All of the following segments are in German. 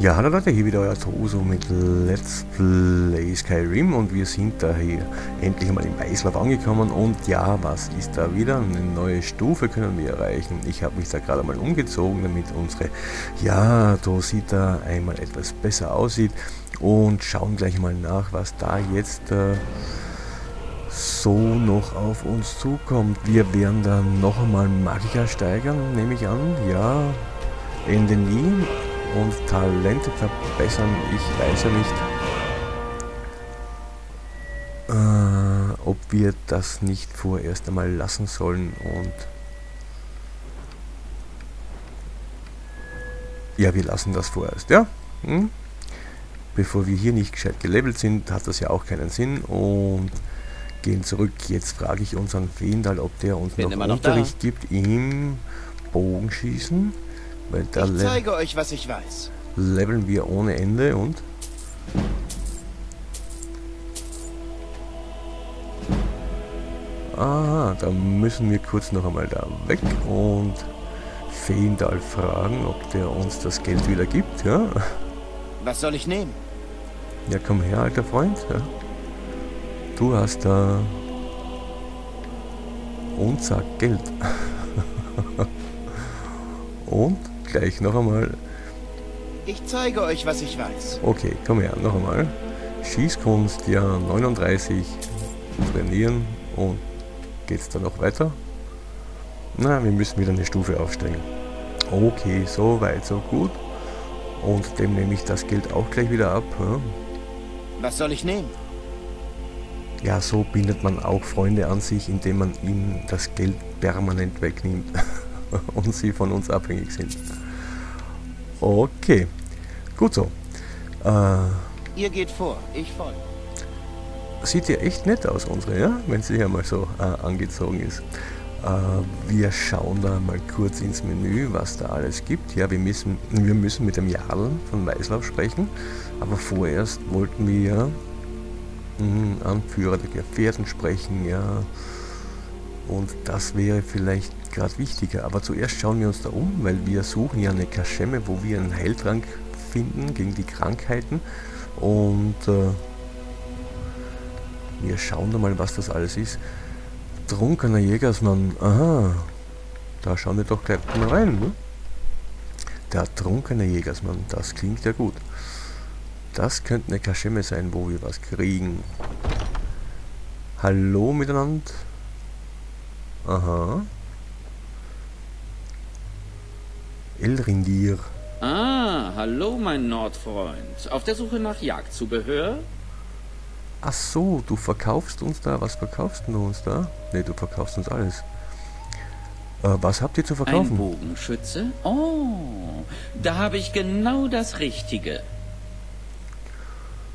Ja, hallo Leute, hier wieder euer Toso mit Let's Play Skyrim und wir sind daher endlich einmal im Eislauf angekommen und ja, was ist da wieder? Eine neue Stufe können wir erreichen. Ich habe mich da gerade mal umgezogen, damit unsere, ja, Tosita einmal etwas besser aussieht und schauen gleich mal nach, was da jetzt so noch auf uns zukommt. Wir werden dann noch einmal Magiker steigern, nehme ich an, ja, in den Ligen. Und Talente verbessern, ich weiß ja nicht, ob wir das nicht vorerst einmal lassen sollen. Und ja, wir lassen das vorerst, ja. Bevor wir hier nicht gescheit gelabelt sind, hat das ja auch keinen Sinn. Und gehen zurück. Jetzt frage ich unseren Feindal, ob der uns noch Unterricht gibt im Bogenschießen. Weil da ich zeige euch, was ich weiß. Leveln wir ohne Ende und aha, da müssen wir kurz noch einmal da weg und Feindal fragen, ob der uns das Geld wieder gibt, ja? Was soll ich nehmen? Ja, komm her, alter Freund. Ja. Du hast da unser Geld. Und gleich noch einmal. Ich zeige euch, was ich weiß. Okay, komm her, noch einmal. Schießkunst, ja, 39. Trainieren und geht's dann noch weiter? Na, wir müssen wieder eine Stufe aufsteigen. Okay, so weit, so gut. Und dem nehme ich das Geld auch gleich wieder ab. Ja. Was soll ich nehmen? Ja, so bindet man auch Freunde an sich, indem man ihnen das Geld permanent wegnimmt. Und sie von uns abhängig sind. Okay, gut so. Ihr geht vor, ich folge. Sieht ja echt nett aus, unsere, ja? Wenn sie ja mal so angezogen ist. Wir schauen da mal kurz ins Menü, was da alles gibt. Ja, wir müssen mit dem Jarl von Weißlauf sprechen, aber vorerst wollten wir Anführer der Gefährten sprechen, ja. Und das wäre vielleicht gerade wichtiger, aber zuerst schauen wir uns da um, weil wir suchen ja eine Kaschemme, wo wir einen Heiltrank finden gegen die Krankheiten und wir schauen da mal, was das alles ist. Trunkener Jägersmann, aha, da schauen wir doch gleich mal rein, ne? Der Trunkene Jägersmann, das klingt ja gut. Das könnte eine Kaschemme sein, wo wir was kriegen. Hallo miteinander. Aha. Elringir. Ah, hallo mein Nordfreund. Auf der Suche nach Jagdzubehör? Ach so, du verkaufst uns da. Was verkaufst du uns da? Ne, du verkaufst uns alles. Was habt ihr zu verkaufen? Ein Bogenschütze? Oh, da habe ich genau das Richtige.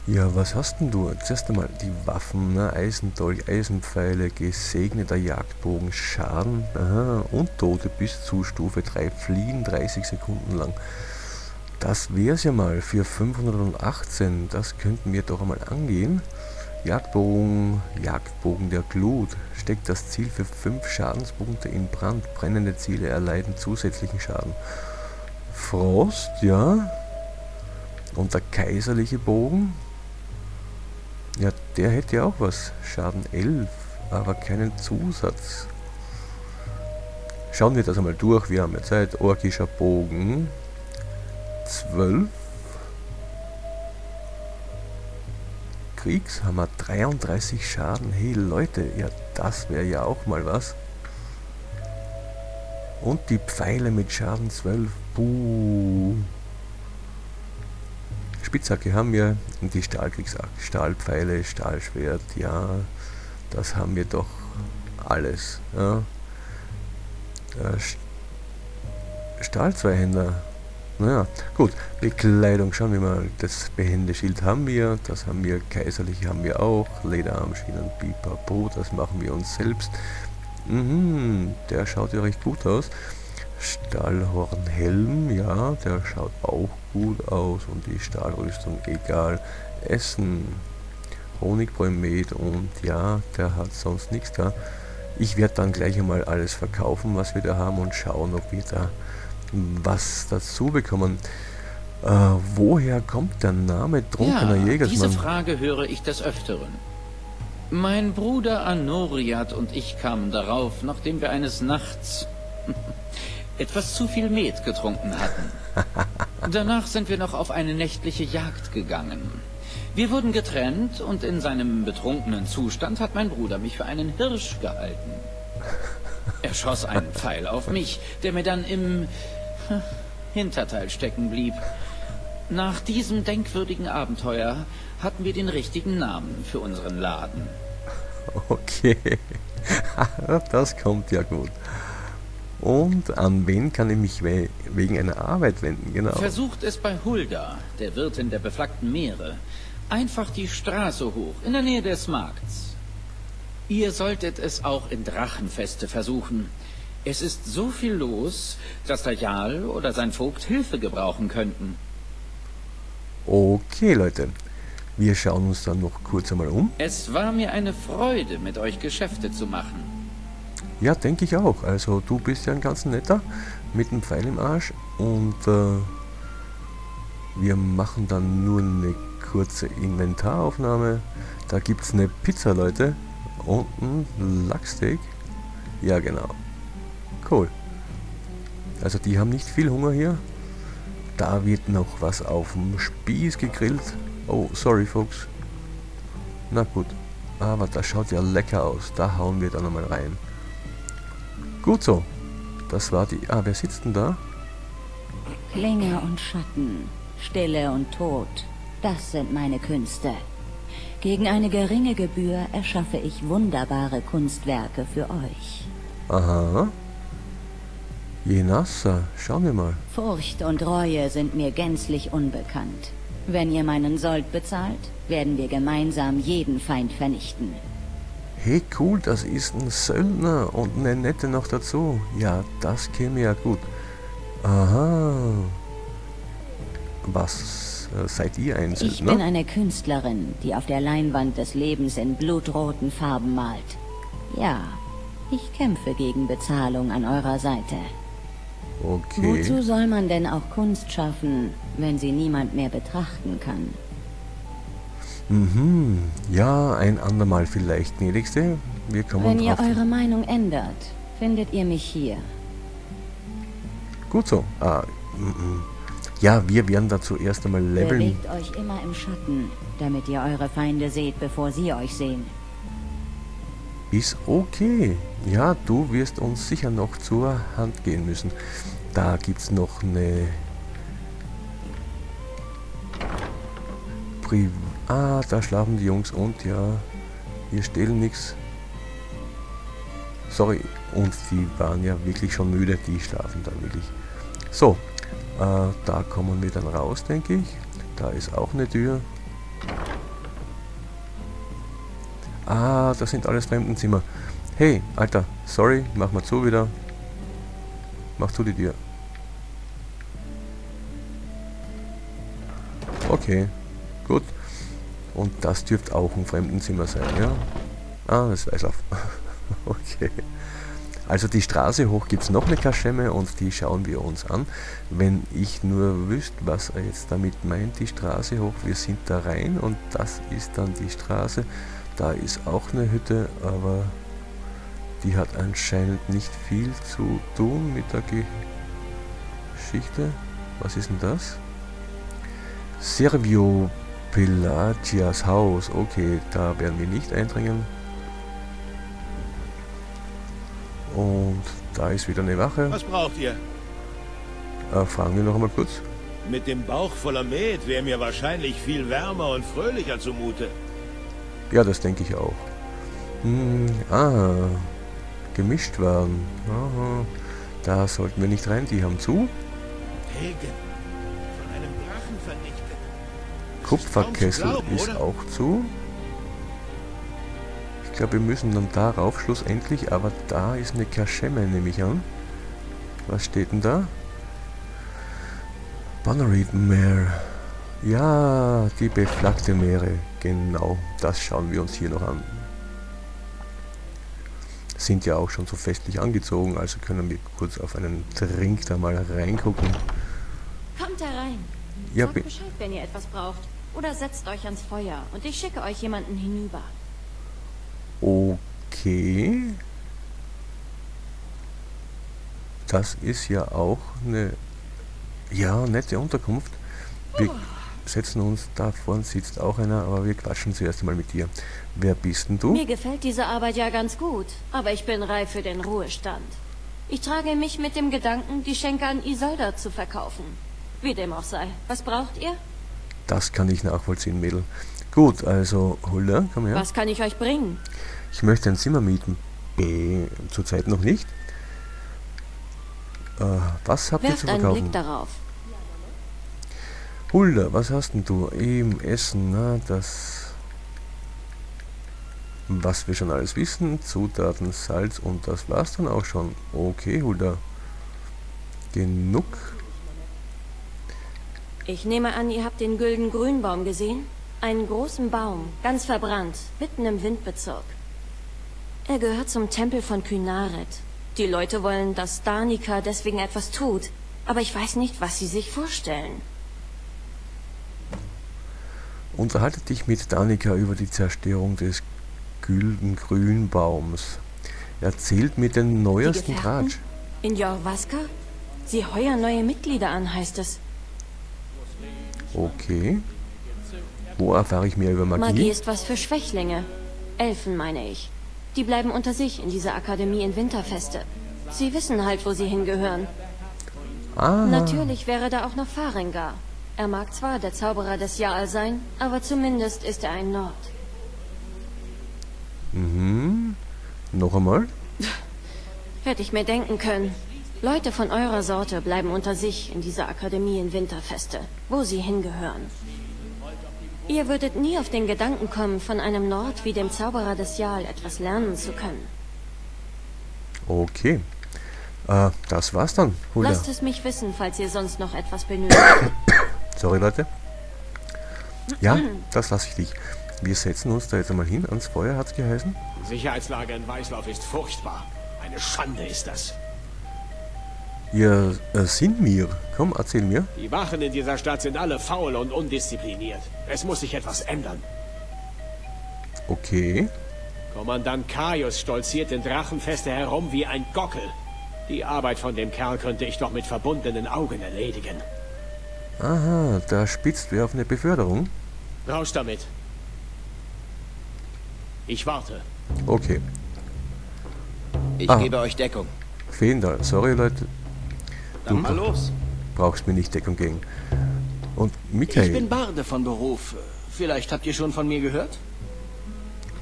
Ja, was hast denn du? Zuerst einmal die Waffen, ne? Eisendolch, Eisenpfeile, gesegneter Jagdbogen, Schaden, aha, und Tote bis zu Stufe 3 fliehen 30 Sekunden lang. Das wär's ja mal für 518, das könnten wir doch einmal angehen. Jagdbogen, Jagdbogen der Glut, steckt das Ziel für 5 Schadenspunkte in Brand, brennende Ziele erleiden zusätzlichen Schaden. Frost, ja, und der kaiserliche Bogen. Ja, der hätte ja auch was. Schaden 11, aber keinen Zusatz. Schauen wir das einmal durch, wir haben ja Zeit. Orkischer Bogen. 12. Kriegshammer 33 Schaden. Hey Leute, ja das wäre ja auch mal was. Und die Pfeile mit Schaden 12. Buh. Spitzhacke haben wir, und die Stahlkriegsachse, Stahlpfeile, Stahlschwert, ja, das haben wir doch alles. Ja. Stahlzweihänder, naja, gut, Bekleidung, schauen wir mal, das Behändeschild haben wir, das haben wir, kaiserlich haben wir auch, Lederarmschienen, Pipapo, das machen wir uns selbst. Der schaut ja recht gut aus. Stahlhornhelm, ja, der schaut auch gut aus und die Stahlrüstung, egal. Essen, Honigbräumet und ja, der hat sonst nichts da. Ich werde dann gleich einmal alles verkaufen, was wir da haben und schauen, ob wir da was dazu bekommen. Woher kommt der Name Trunkener Jägersmann? Diese Frage höre ich des Öfteren. Mein Bruder Anoriad und ich kamen darauf, nachdem wir eines Nachts etwas zu viel Met getrunken hatten. Danach sind wir noch auf eine nächtliche Jagd gegangen. Wir wurden getrennt und in seinem betrunkenen Zustand hat mein Bruder mich für einen Hirsch gehalten. Er schoss einen Pfeil auf mich, der mir dann im Hinterteil stecken blieb. Nach diesem denkwürdigen Abenteuer hatten wir den richtigen Namen für unseren Laden. Okay, das kommt ja gut. Und an wen kann ich mich wegen einer Arbeit wenden, genau? Versucht es bei Hulda, der Wirtin der beflaggten Mähre. Einfach die Straße hoch, in der Nähe des Markts. Ihr solltet es auch in Drachenfeste versuchen. Es ist so viel los, dass der Jarl oder sein Vogt Hilfe gebrauchen könnten. Okay, Leute. Wir schauen uns dann noch kurz einmal um. Es war mir eine Freude, mit euch Geschäfte zu machen. Ja, denke ich auch. Also, du bist ja ein ganz netter, mit dem Pfeil im Arsch. Und wir machen dann nur eine kurze Inventaraufnahme. Da gibt es eine Pizza, Leute. Und ein Lachssteak. Ja, genau. Cool. Also, die haben nicht viel Hunger hier. Da wird noch was auf dem Spieß gegrillt. Oh, sorry, Folks. Na gut. Aber das schaut ja lecker aus. Da hauen wir dann nochmal rein. Gut so. Das war die... Ah, wer sitzt denn da? Klinge und Schatten, Stille und Tod. Das sind meine Künste. Gegen eine geringe Gebühr erschaffe ich wunderbare Kunstwerke für euch. Aha. Jenassa, schauen wir mal. Furcht und Reue sind mir gänzlich unbekannt. Wenn ihr meinen Sold bezahlt, werden wir gemeinsam jeden Feind vernichten. Hey, cool, das ist ein Söldner und eine nette noch dazu. Ja, das käme ja gut. Aha. Was seid ihr ein Söldner? Ich bin eine Künstlerin, die auf der Leinwand des Lebens in blutroten Farben malt. Ja, ich kämpfe gegen Bezahlung an eurer Seite. Okay. Wozu soll man denn auch Kunst schaffen, wenn sie niemand mehr betrachten kann? Mhm. Ja, ein andermal vielleicht, gnädigste. Wir kommen drauf. Wenn ihr eure Meinung ändert, findet ihr mich hier. Gut so. Ja, wir werden dazu erst einmal leveln. Bewegt euch immer im Schatten, damit ihr eure Feinde seht, bevor sie euch sehen. Ist okay. Ja, du wirst uns sicher noch zur Hand gehen müssen. Da gibt's noch eine... Ah, da schlafen die Jungs und ja, wir stehlen nichts. Sorry, und die waren ja wirklich schon müde, die schlafen da wirklich. So, da kommen wir dann raus, denke ich. Da ist auch eine Tür. Ah, das sind alles Fremdenzimmer. Hey, Alter, sorry, mach mal zu wieder. Mach zu die Tür. Okay, gut. Und das dürfte auch ein Fremdenzimmer sein, ja? Ah, das weiß auf. Okay. Also die Straße hoch gibt es noch eine Kaschemme und die schauen wir uns an. Wenn ich nur wüsste, was er jetzt damit meint, die Straße hoch. Wir sind da rein und das ist dann die Straße. Da ist auch eine Hütte, aber die hat anscheinend nicht viel zu tun mit der Geschichte. Was ist denn das? Servio Pilatias Haus. Okay, da werden wir nicht eindringen. Und da ist wieder eine Wache. Was braucht ihr? Fragen wir noch einmal kurz. Mit dem Bauch voller Met wäre mir wahrscheinlich viel wärmer und fröhlicher zumute. Ja, das denke ich auch. Gemischt werden. Aha. Da sollten wir nicht rein, die haben zu. Helgen. Von einem Drachen vernichtet. Kupferkessel ist auch zu. Ich glaube, wir müssen dann darauf schlussendlich, aber da ist eine Kaschemme, nehme ich an. Was steht denn da? Bannerit Mare. Ja, die beflaggte Mähre. Genau, das schauen wir uns hier noch an. Sind ja auch schon so festlich angezogen, also können wir kurz auf einen Trink da mal reingucken. Kommt da rein. Ja, sagt Bescheid, wenn ihr etwas braucht. Oder setzt euch ans Feuer und ich schicke euch jemanden hinüber. Okay. Das ist ja auch eine nette Unterkunft. Wir setzen uns, da vorne sitzt auch einer, aber wir quatschen zuerst mal mit dir. Wer bist denn du? Mir gefällt diese Arbeit ja ganz gut, aber ich bin reif für den Ruhestand. Ich trage mich mit dem Gedanken, die Schenke an Isolde zu verkaufen. Wie dem auch sei. Was braucht ihr? Das kann ich nachvollziehen, Mädel. Gut, also Hulda, komm her. Was kann ich euch bringen? Ich möchte ein Zimmer mieten. Zurzeit noch nicht. Was habt ihr zu verkaufen? Werft einen Blick darauf. Hulda, was hast denn du? Eben Essen, na, das... Was wir schon alles wissen. Zutaten, Salz und das war's dann auch schon. Okay, Hulda. Genug. Ich nehme an, ihr habt den Güldener Grünbaum gesehen? Einen großen Baum, ganz verbrannt, mitten im Windbezirk. Er gehört zum Tempel von Kynareth. Die Leute wollen, dass Danika deswegen etwas tut, aber ich weiß nicht, was sie sich vorstellen. Unterhalte dich mit Danika über die Zerstörung des Güldener Grünbaums. Erzählt mir den neuesten Tratsch. In Jorvaska? Sie heuern neue Mitglieder an, heißt es. Okay. Wo erfahre ich mehr über Magie? Magie ist was für Schwächlinge. Elfen, meine ich. Die bleiben unter sich in dieser Akademie in Winterfeste. Sie wissen halt, wo sie hingehören. Ah. Natürlich wäre da auch noch Faringar. Er mag zwar der Zauberer des Jarl sein, aber zumindest ist er ein Nord. Mhm. Noch einmal? Hätte ich mir denken können. Leute von eurer Sorte bleiben unter sich in dieser Akademie in Winterfeste, wo sie hingehören. Ihr würdet nie auf den Gedanken kommen, von einem Nord wie dem Zauberer des Jarl etwas lernen zu können. Okay. Das war's dann, Hulda. Lasst es mich wissen, falls ihr sonst noch etwas benötigt. Sorry, Leute. Ja, das lasse ich dich. Wir setzen uns da jetzt einmal hin. Ans Feuer hat's geheißen. Sicherheitslage in Weißlauf ist furchtbar. Eine Schande ist das. Ja, sind wir. Komm, erzähl mir. Die Wachen in dieser Stadt sind alle faul und undiszipliniert. Es muss sich etwas ändern. Okay. Kommandant Caius stolziert in Drachenfeste herum wie ein Gockel. Die Arbeit von dem Kerl könnte ich doch mit verbundenen Augen erledigen. Aha, da spitzt wer auf eine Beförderung. Raus damit. Ich warte. Okay. Ich gebe euch Deckung. Feindal, sorry, Leute. Du brauchst mir nicht Deckung gegen. Und Michael. Ich bin Barde von Beruf. Vielleicht habt ihr schon von mir gehört?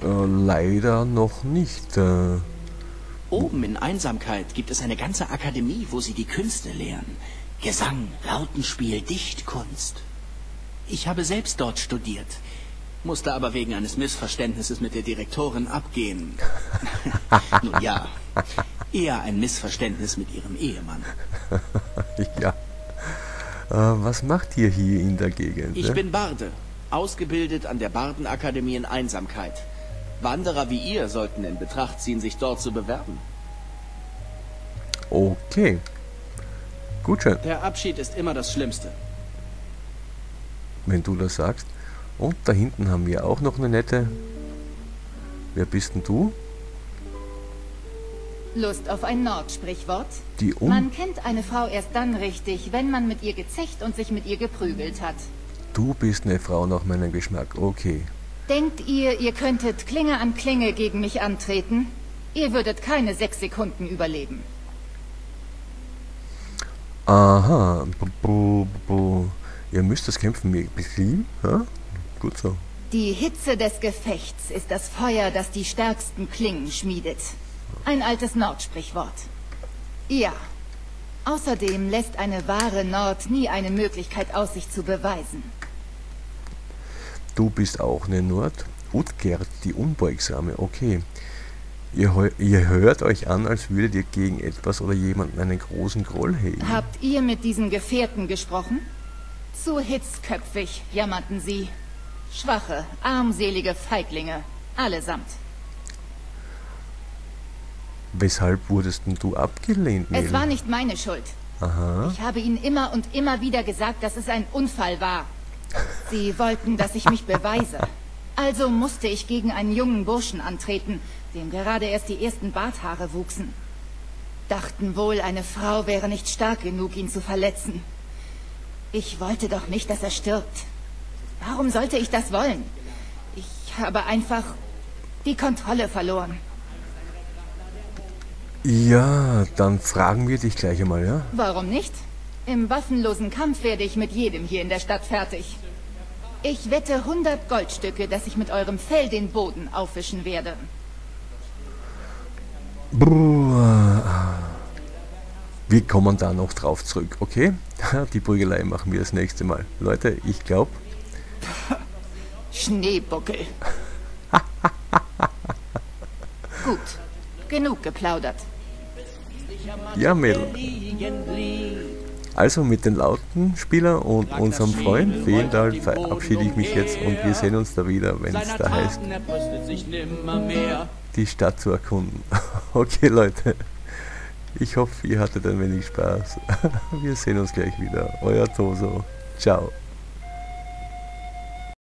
Leider noch nicht. Oben in Einsamkeit gibt es eine ganze Akademie, wo sie die Künste lehren. Gesang, Lautenspiel, Dichtkunst. Ich habe selbst dort studiert, musste aber wegen eines Missverständnisses mit der Direktorin abgehen. Nun ja, eher ein Missverständnis mit ihrem Ehemann. Ja. Was macht ihr hier in der Gegend? Ich bin Barde, ausgebildet an der Bardenakademie in Einsamkeit. Wanderer wie ihr sollten in Betracht ziehen, sich dort zu bewerben. Okay. Gut schön. Der Abschied ist immer das Schlimmste. Wenn du das sagst. Und da hinten haben wir auch noch eine nette... Wer bist denn du? Lust auf ein Nordsprichwort? Man kennt eine Frau erst dann richtig, wenn man mit ihr gezecht und sich mit ihr geprügelt hat. Du bist eine Frau nach meinem Geschmack, okay. Denkt ihr, ihr könntet Klinge an Klinge gegen mich antreten? Ihr würdet keine 6 Sekunden überleben. Aha. Ihr müsst das Kämpfen mit besiegen, ja? Gut so. Die Hitze des Gefechts ist das Feuer, das die stärksten Klingen schmiedet. Ein altes Nordsprichwort. Ja. Außerdem lässt eine wahre Nord nie eine Möglichkeit aus, sich zu beweisen. Du bist auch eine Nord. Utgerd, die Unbeugsame. Okay. Ihr hört euch an, als würdet ihr gegen etwas oder jemanden einen großen Groll hegen. Habt ihr mit diesen Gefährten gesprochen? Zu hitzköpfig, jammerten sie. Schwache, armselige Feiglinge. Allesamt. Weshalb wurdest denn du abgelehnt, Mädel? Es war nicht meine Schuld. Aha. Ich habe Ihnen immer und immer wieder gesagt, dass es ein Unfall war. Sie wollten, dass ich mich beweise. Also musste ich gegen einen jungen Burschen antreten, dem gerade erst die ersten Barthaare wuchsen. Dachten wohl, eine Frau wäre nicht stark genug, ihn zu verletzen. Ich wollte doch nicht, dass er stirbt. Warum sollte ich das wollen? Ich habe einfach die Kontrolle verloren. Ja, dann fragen wir dich gleich einmal, ja? Warum nicht? Im waffenlosen Kampf werde ich mit jedem hier in der Stadt fertig. Ich wette 100 Goldstücke, dass ich mit eurem Fell den Boden aufwischen werde. Wir kommen da noch drauf zurück, okay? Die Prügelei machen wir das nächste Mal. Leute, ich glaube... Schneebuckel. Gut, genug geplaudert. Ja, Mädel. Also mit den lauten Spieler und unserem Freund Feindal verabschiede ich mich jetzt und wir sehen uns da wieder, wenn es da heißt, die Stadt zu erkunden. Okay Leute, ich hoffe, ihr hattet ein wenig Spaß. Wir sehen uns gleich wieder. Euer Toso. Ciao.